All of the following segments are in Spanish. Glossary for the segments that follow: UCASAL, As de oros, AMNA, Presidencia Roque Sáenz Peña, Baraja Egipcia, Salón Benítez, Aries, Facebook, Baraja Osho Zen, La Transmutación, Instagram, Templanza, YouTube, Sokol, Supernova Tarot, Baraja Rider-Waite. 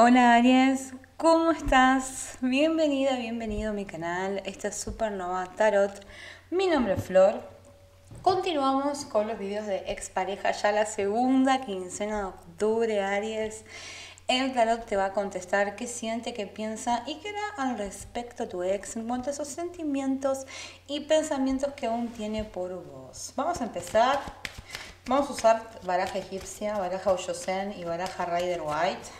Hola Aries, ¿cómo estás? Bienvenida, bienvenido a mi canal. Esta es Supernova Tarot. Mi nombre es Flor. Continuamos con los videos de expareja, ya la segunda quincena de octubre, Aries. El tarot te va a contestar qué siente, qué piensa y qué da al respecto a tu ex en cuanto a esos sentimientos y pensamientos que aún tiene por vos. Vamos a empezar. Vamos a usar baraja egipcia, baraja Osho Zen y baraja Rider-Waite.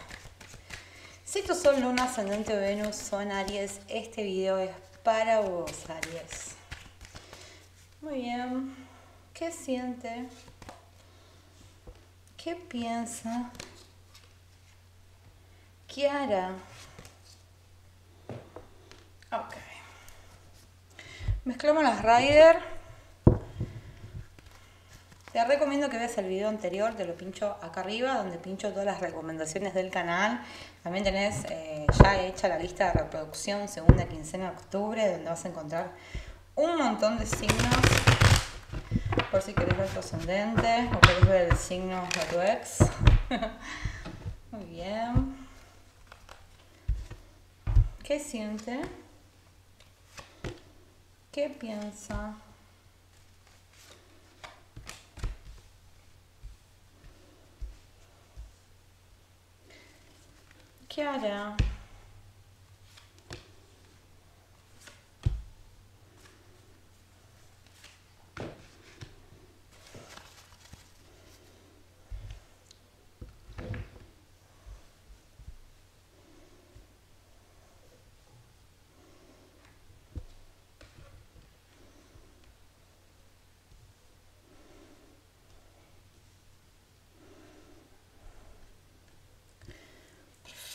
Si tu sol, luna, ascendente o Venus son Aries, este video es para vos, Aries. Muy bien. ¿Qué siente? ¿Qué piensa? ¿Qué hará? Ok. Mezclamos las Rider. Te recomiendo que veas el video anterior, te lo pincho acá arriba, donde pincho todas las recomendaciones del canal. También tenés ya hecha la lista de reproducción segunda quincena de octubre, donde vas a encontrar un montón de signos. Por si querés ver tu ascendente o querés ver el signo de tu ex. Muy bien. ¿Qué siente? ¿Qué piensa? ¿Qué hará?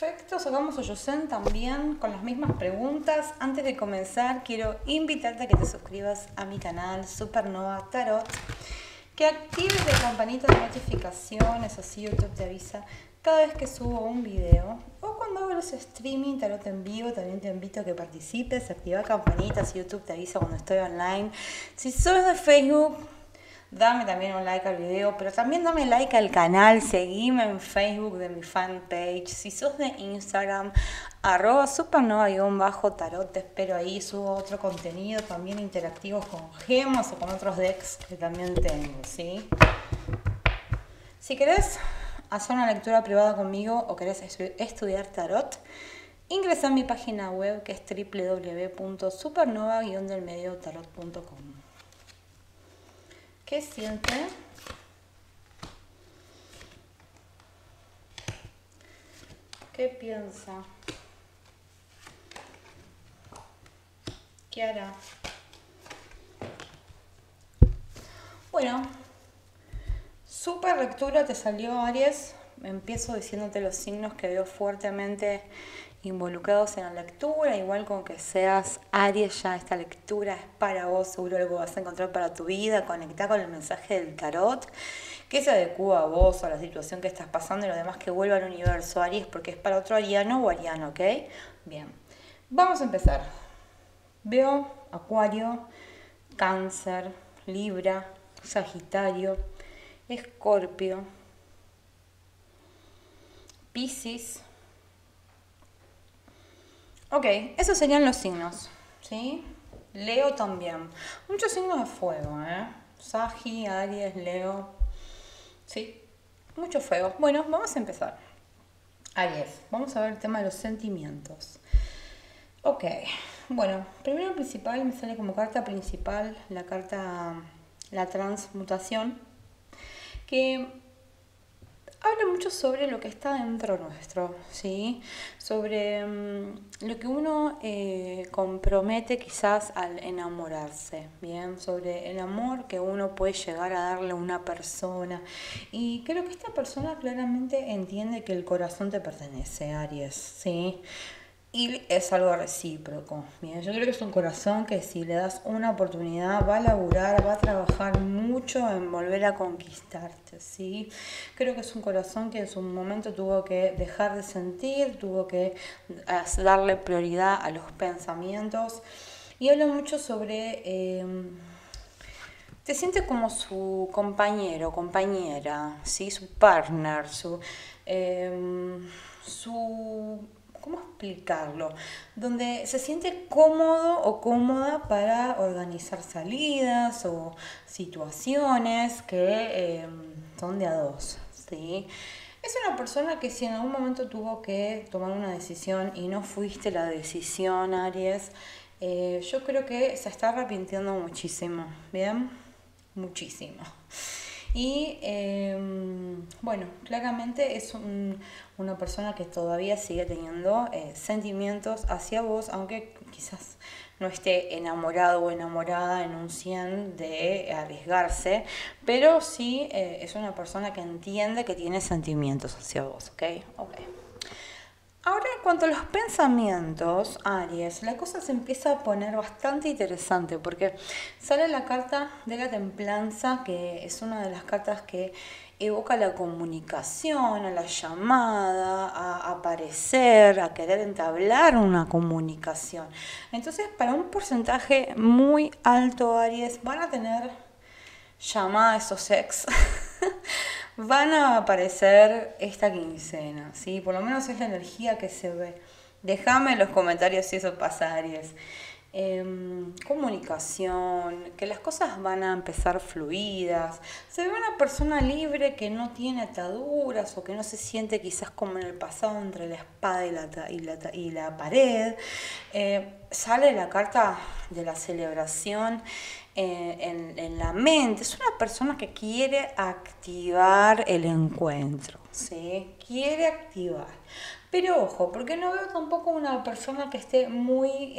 Perfecto, sacamos Osho Zen también con las mismas preguntas. Antes de comenzar, quiero invitarte a que te suscribas a mi canal Supernova Tarot, que actives la campanita de notificaciones, así YouTube te avisa cada vez que subo un video. O cuando hago los streaming, tarot en vivo, también te invito a que participes, activa campanitas, así YouTube te avisa cuando estoy online. Si sos de Facebook, dame también un like al video, pero también dame like al canal, seguime en Facebook de mi fanpage. Si sos de Instagram, @supernova_tarot, te espero ahí. Subo otro contenido también interactivo con gemas o con otros decks que también tengo, ¿sí? Si querés hacer una lectura privada conmigo o querés estudiar tarot, ingresa a mi página web que es www.supernova-tarot.com. ¿Qué siente? ¿Qué piensa? ¿Qué hará? Bueno, super lectura te salió, Aries. Empiezo diciéndote los signos que veo fuertemente involucrados en la lectura. Igual con que seas Aries, ya esta lectura es para vos, seguro algo vas a encontrar para tu vida. Conectá con el mensaje del tarot que se adecua a vos, a la situación que estás pasando y lo demás que vuelva al universo, Aries, porque es para otro ariano o ariano, ¿ok? Bien, vamos a empezar. Veo Acuario, Cáncer, Libra, Sagitario, Escorpio, Piscis. Ok, esos serían los signos, ¿sí? Leo también. Muchos signos de fuego, ¿eh? Sagi, Aries, Leo. ¿Sí? Mucho fuego. Bueno, vamos a empezar. Aries, vamos a ver el tema de los sentimientos. Ok, bueno, primero y principal me sale como carta principal la carta La Transmutación, que habla mucho sobre lo que está dentro nuestro, ¿sí? Sobre lo que uno compromete quizás al enamorarse, ¿bien? Sobre el amor que uno puede llegar a darle a una persona. Y creo que esta persona claramente entiende que el corazón te pertenece, Aries, ¿sí? Y es algo recíproco, ¿bien? Yo creo que es un corazón que si le das una oportunidad va a laburar, va a trabajar mucho en volver a conquistarte, ¿sí? Creo que es un corazón que en su momento tuvo que dejar de sentir, tuvo que darle prioridad a los pensamientos. Y habla mucho sobre... te siente como su compañero, compañera, ¿sí? Su partner, su explicarlo, donde se siente cómodo o cómoda para organizar salidas o situaciones que son de a dos, ¿sí? Es una persona que si en algún momento tuvo que tomar una decisión y no fuiste la decisión, Aries, yo creo que se está arrepintiendo muchísimo, ¿bien? Muchísimo. Y bueno, claramente es una persona que todavía sigue teniendo sentimientos hacia vos, aunque quizás no esté enamorado o enamorada en un 100 de arriesgarse, pero sí es una persona que entiende que tiene sentimientos hacia vos, ¿ok? Ok. Ahora, en cuanto a los pensamientos, Aries, la cosa se empieza a poner bastante interesante porque sale la carta de la templanza, que es una de las cartas que evoca la comunicación, a la llamada, a aparecer, a querer entablar una comunicación. Entonces, para un porcentaje muy alto, Aries, van a tener llamada a esos ex. Van a aparecer esta quincena, ¿sí? Por lo menos es la energía que se ve. Déjame en los comentarios si eso pasa, Aries. Comunicación, que las cosas van a empezar fluidas. Se ve una persona libre que no tiene ataduras o que no se siente quizás como en el pasado entre la espada y la pared. Sale la carta de la celebración en la mente. Es una persona que quiere activar el encuentro, ¿sí? Quiere activar. Pero ojo, porque no veo tampoco una persona que esté muy...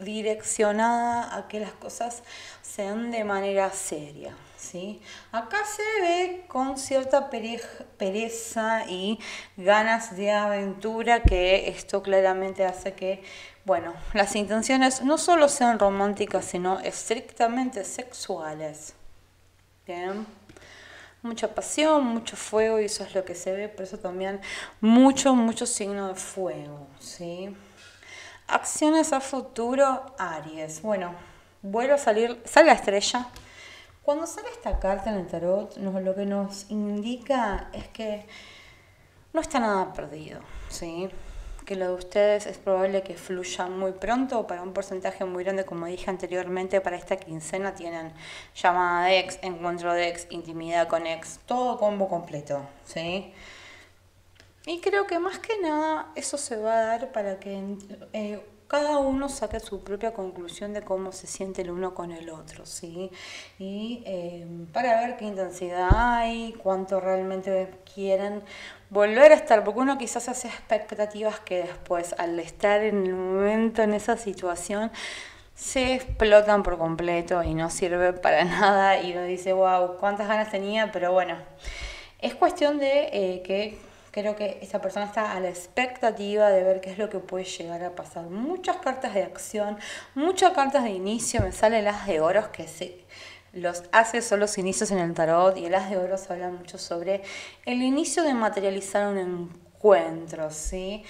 direccionada a que las cosas sean de manera seria, ¿sí? Acá se ve con cierta pereza y ganas de aventura, que esto claramente hace que, bueno, las intenciones no solo sean románticas, sino estrictamente sexuales. Bien. Mucha pasión, mucho fuego, y eso es lo que se ve, por eso también mucho signo de fuego, ¿sí? Acciones a futuro, Aries. Bueno, vuelve a salir, sale la estrella. Cuando sale esta carta en el tarot, lo que nos indica es que no está nada perdido, ¿sí? Que lo de ustedes es probable que fluya muy pronto, para un porcentaje muy grande, como dije anteriormente, para esta quincena tienen llamada de ex, encuentro de ex, intimidad con ex, todo combo completo, ¿sí? Y creo que más que nada eso se va a dar para que cada uno saque su propia conclusión de cómo se siente el uno con el otro, ¿sí? Y para ver qué intensidad hay, cuánto realmente quieren volver a estar, porque uno quizás hace expectativas que después, al estar en el momento en esa situación, se explotan por completo y no sirve para nada, y uno dice, wow, cuántas ganas tenía, pero bueno, es cuestión de que... Creo que esta persona está a la expectativa de ver qué es lo que puede llegar a pasar. Muchas cartas de acción, muchas cartas de inicio. Me sale el As de oros, que se los hace son los inicios en el tarot. Y el As de oros habla mucho sobre el inicio de materializar un encuentro, ¿sí?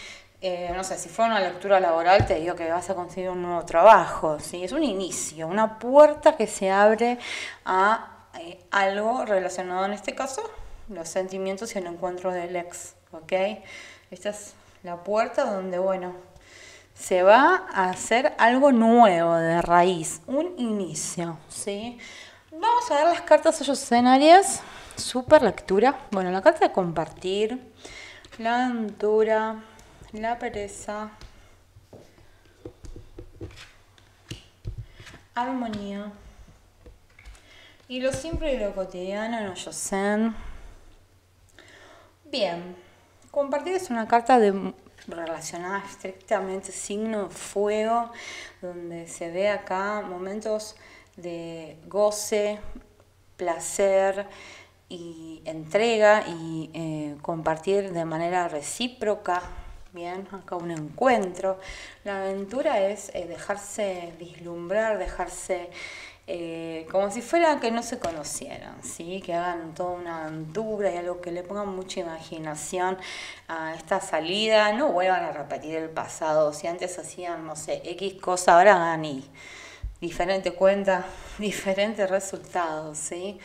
No sé, si fuera una lectura laboral te digo que vas a conseguir un nuevo trabajo, ¿sí? Es un inicio, una puerta que se abre a algo relacionado, en este caso, los sentimientos y el encuentro del ex, ¿ok? Esta es la puerta donde, bueno, se va a hacer algo nuevo de raíz, un inicio, ¿sí? Vamos a ver las cartas Osho Zen, Aries. Super lectura. Bueno, la carta de compartir, la aventura, la pereza, armonía, y lo simple y lo cotidiano en Osho Zen. Bien, compartir es una carta relacionada estrictamente signo fuego, donde se ve acá momentos de goce, placer y entrega, y compartir de manera recíproca. Bien, acá un encuentro. La aventura es dejarse vislumbrar, dejarse... como si fuera que no se conocieran, ¿sí? Que hagan toda una aventura y algo que le pongan mucha imaginación a esta salida. No vuelvan a repetir el pasado. Si antes hacían, no sé, X cosa, ahora hagan Y. Diferente cuenta, diferentes resultados, ¿sí?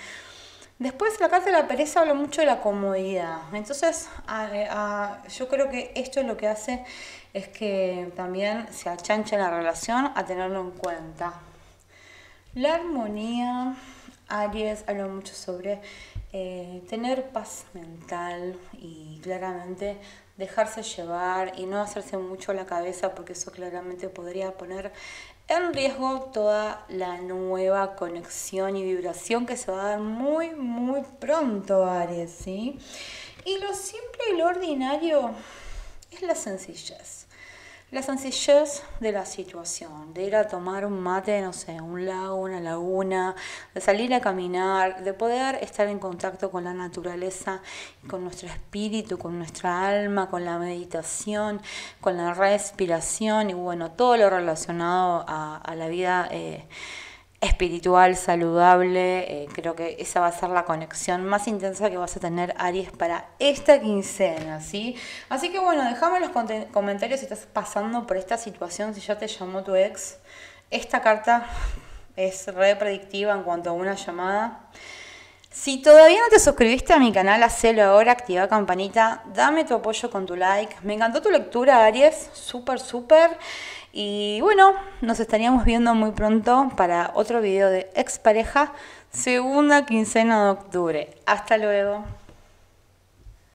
Después la carta de la pereza habla mucho de la comodidad. Entonces yo creo que esto es lo que hace es que también se achancha la relación, a tenerlo en cuenta. La armonía, Aries, habla mucho sobre tener paz mental y claramente dejarse llevar y no hacerse mucho la cabeza, porque eso claramente podría poner en riesgo toda la nueva conexión y vibración que se va a dar muy, muy pronto, Aries, ¿sí? Y lo simple y lo ordinario es la sencillez. La sencillez de la situación, de ir a tomar un mate, no sé, un lago, una laguna, de salir a caminar, de poder estar en contacto con la naturaleza, con nuestro espíritu, con nuestra alma, con la meditación, con la respiración y bueno, todo lo relacionado a la vida espiritual, saludable. Creo que esa va a ser la conexión más intensa que vas a tener, Aries, para esta quincena, ¿sí? Así que bueno, déjame en los comentarios si estás pasando por esta situación, si ya te llamó tu ex. Esta carta es re predictiva en cuanto a una llamada. Si todavía no te suscribiste a mi canal, hacelo ahora, activa campanita, dame tu apoyo con tu like. Me encantó tu lectura, Aries, súper, súper. Y bueno, nos estaríamos viendo muy pronto para otro video de Expareja, segunda quincena de octubre. Hasta luego.